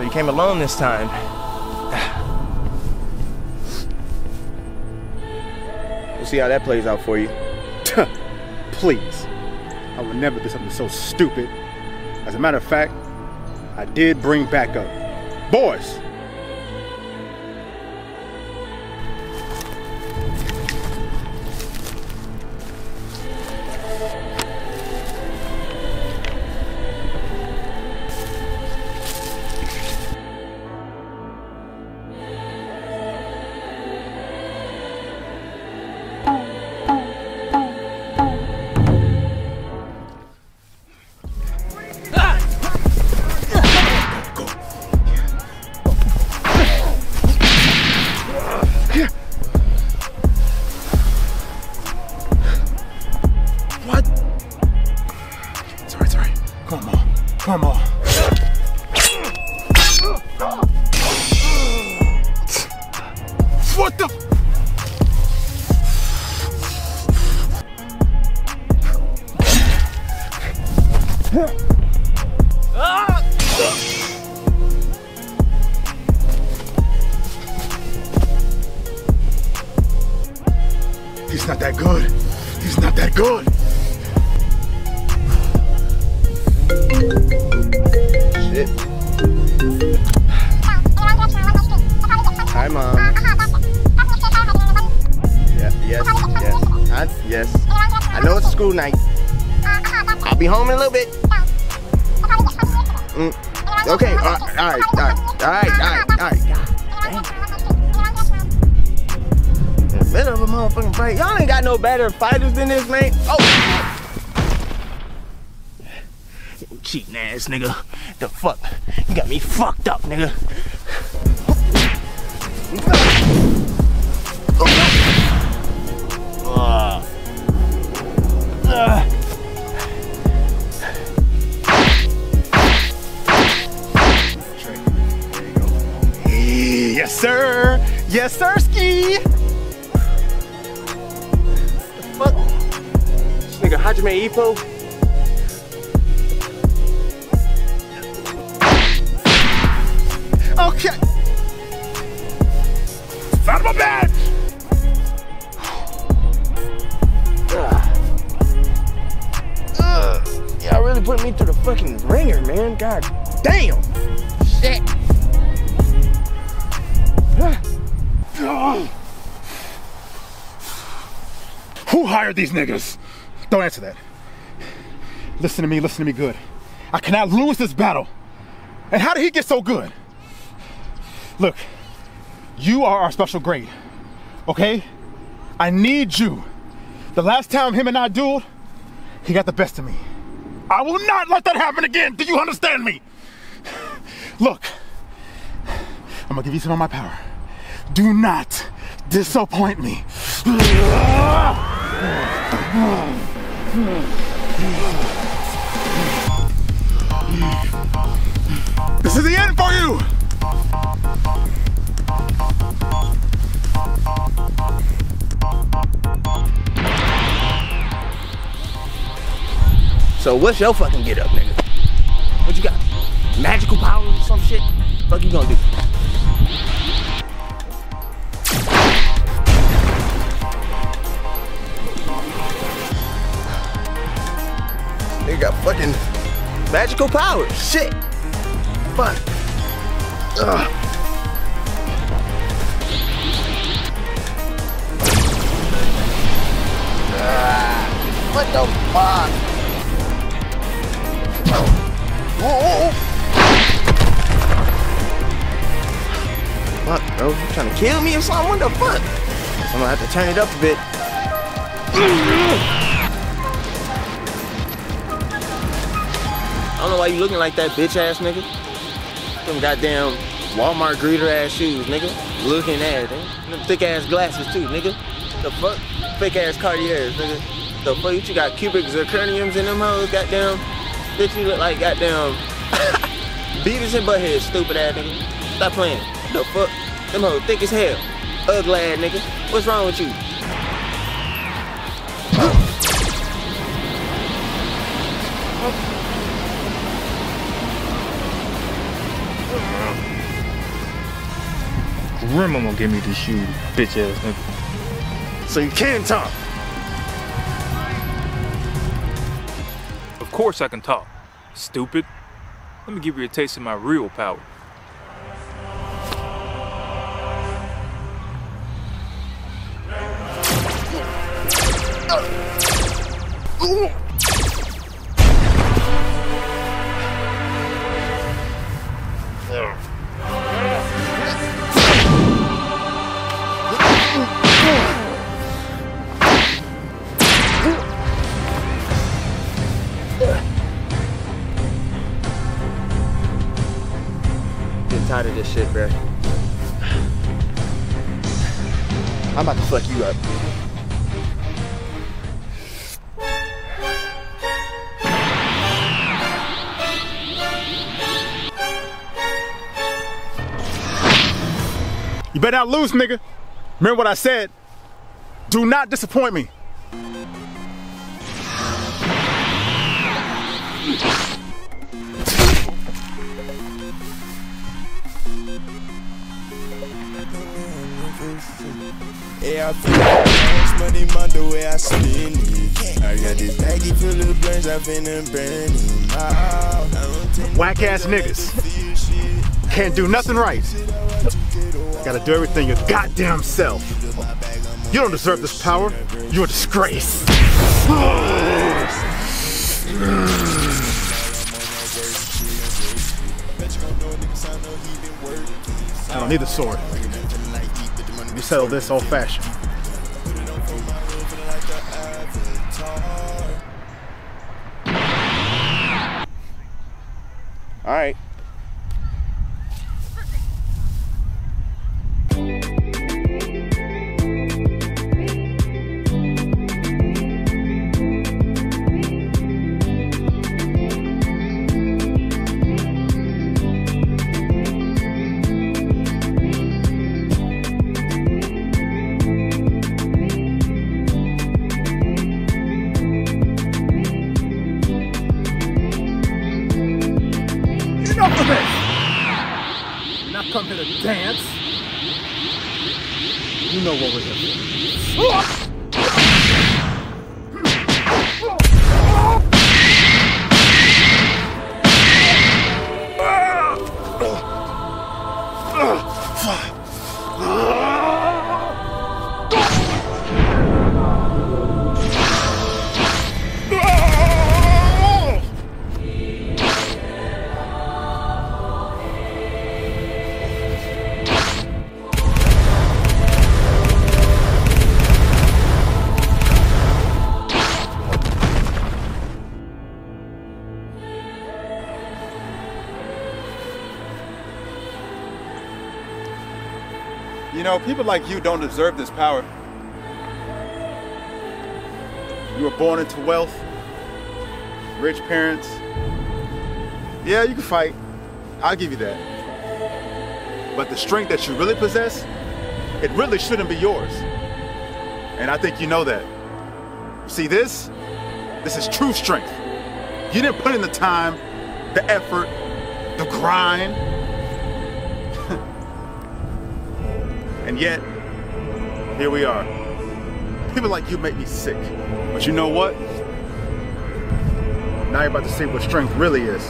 So you came alone this time. We'll see how that plays out for you. Please. I would never do something so stupid. As a matter of fact, I did bring backup. Boys! He's not that good. He's not that good. Shit. Hi, Mom. Yeah, yes. I know it's school night. I'll be home in a little bit. Okay, all right. In the middle of a motherfucking fight. Y'all ain't got no better fighters than this, man. Oh! Cheating ass, nigga. The fuck? You got me fucked up, nigga. Yes, sir. Yes, sir, ski. The fuck? This nigga Hajime Ippo. Okay. Son of a bitch. Y'all really put me through the fucking ringer, man. God damn. Shit. Who hired these niggas? Don't answer that. Listen to me good. I cannot lose this battle. And how did he get so good? Look, you are our special grade, okay? I need you. The last time him and I dueled, he got the best of me. I will not let that happen again. Do you understand me? Look, I'm gonna give you some of my power. Do not disappoint me. This is the end for you. So what's your fucking get up, nigga? What you got? Magical power or some shit? Fuck you gonna do? They got fucking magical powers. Shit. Fuck. Ugh. What the fuck? Whoa. Fuck, bro. You trying to kill me or something? What the fuck? I'm gonna have to turn it up a bit. I don't know why you looking like that bitch ass nigga. Them goddamn Walmart greeter ass shoes, nigga. Looking ass, nigga. Them thick ass glasses too, nigga. The fuck? Fake ass Cartiers, nigga. The fuck? You got cubic zirconiums in them hoes, goddamn. Bitch, you look like goddamn Beavis and Butt-Head, stupid ass nigga. Stop playing. The fuck? Them hoes thick as hell. Ugly ass nigga. What's wrong with you? rim, I'm gonna give me these shoes, bitch ass nigga. So you can talk. Of course I can talk, stupid. Let me give you a taste of my real power. Tired of this shit, bro. I'm about to fuck you up. You better not lose, nigga. Remember what I said. Do not disappoint me. Yeah, I feel like money, my the way I spend it. I got this baggy full of brains, I've been burning out. Whack ass niggas can't do nothing right. Gotta do everything your goddamn self. You don't deserve this power. You're a disgrace. I don't need the sword. You settle this old fashioned. All right. Come here to dance. You know what we're You know, people like you don't deserve this power. You were born into wealth, rich parents. Yeah, you can fight. I'll give you that. But the strength that you really possess, it really shouldn't be yours. And I think you know that. See this? This is true strength. You didn't put in the time, the effort, the grind. And yet, here we are. People like you make me sick. But you know what? Now you're about to see what strength really is.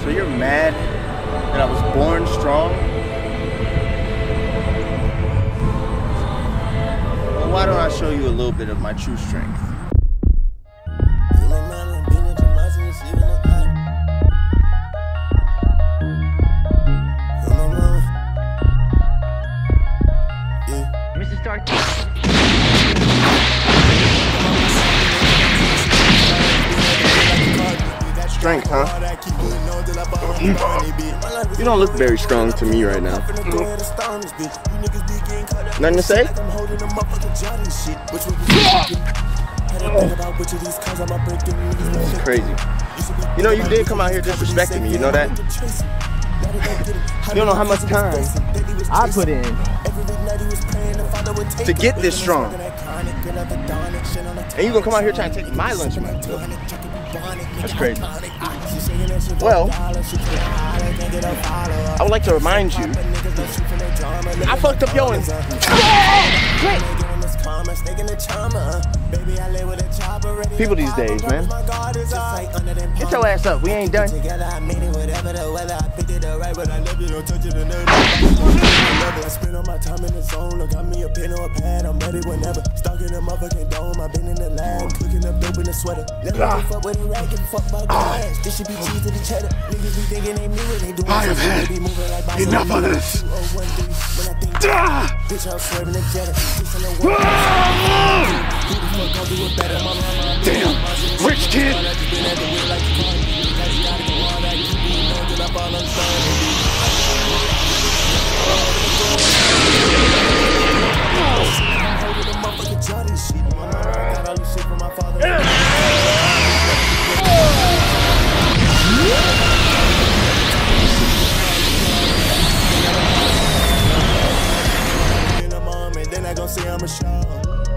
So you're mad that I was born strong? Why don't I show you a little bit of my true strength? Mr. Stark. Strength, huh? You don't look very strong to me right now. Nothing to say? That's crazy. You know, you did come out here disrespecting me, you know that? You don't know how much time I put in to get this strong. And you gonna come out here trying to take my lunch money. That's crazy. Well, I would like to remind you, I fucked up your people these days, man. Get your ass up. We ain't done. I have had enough of this. Damn, rich kid.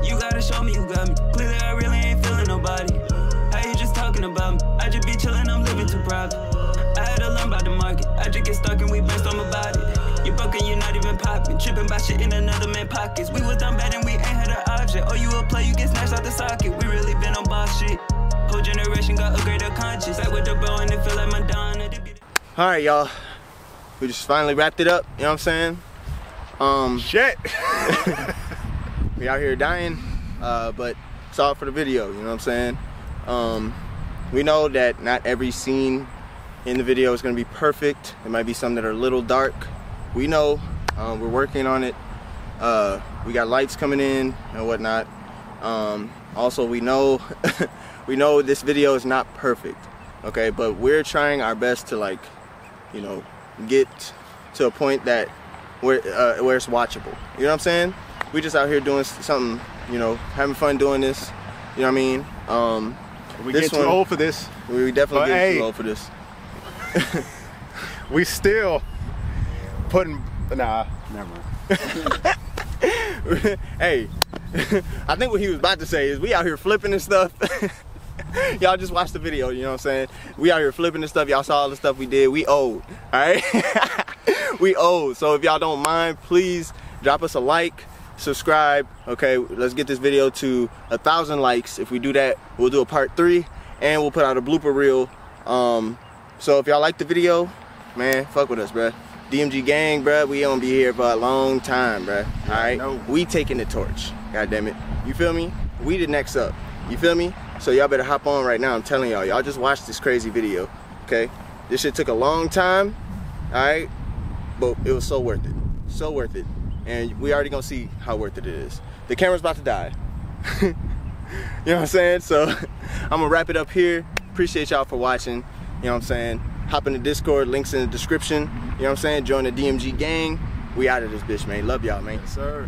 You gotta show me you got me. Clearly I really ain't feeling nobody. How you just talking about me? I just be chilling, I'm living too private. I had to learn about the market. I just get stuck and we best on my body. You broken, you not even popping. Tripping by shit in another man's pockets. We was done bad and we ain't had an object. Oh, you a play, you get snatched out the socket. We really been on boss shit. Whole generation got a greater conscience. I with the bro and it feel like Madonna. Alright y'all, we just finally wrapped it up. You know what I'm saying? Shit. We out here dying, but it's all for the video, you know what I'm saying? We know that not every scene in the video is gonna be perfect. It might be some that are a little dark. We know, we're working on it. We got lights coming in and whatnot. Also, we know, we know this video is not perfect, okay? But we're trying our best to, like, you know, get to a point that where it's watchable, you know what I'm saying? We just out here doing something, you know, having fun doing this, you know what I mean? We get too old for this. We definitely get too old for this. We still putting, nah, never mind. Hey, I think what he was about to say is we out here flipping and stuff. Y'all just watched the video, you know what I'm saying? We out here flipping and stuff. Y'all saw all the stuff we did. We old, all right? We old, so if y'all don't mind, please drop us a like. Subscribe. Okay, let's get this video to 1,000 likes. If we do that, we'll do a part 3 and we'll put out a blooper reel. So if y'all like the video, man, fuck with us, bruh. DMG gang, bruh, we gonna be here for a long time, bruh. All right, we taking the torch, god damn it, you feel me? We the next up, you feel me? So y'all better hop on right now. I'm telling y'all, y'all just watched this crazy video, okay? This shit took a long time, all right, but it was so worth it, so worth it. And we already gonna see how worth it is. The camera's about to die. You know what I'm saying? So I'm gonna wrap it up here. Appreciate y'all for watching. You know what I'm saying? Hop in the Discord, links in the description. You know what I'm saying? Join the DMG gang. We out of this bitch, man. Love y'all, man. Yes, sir.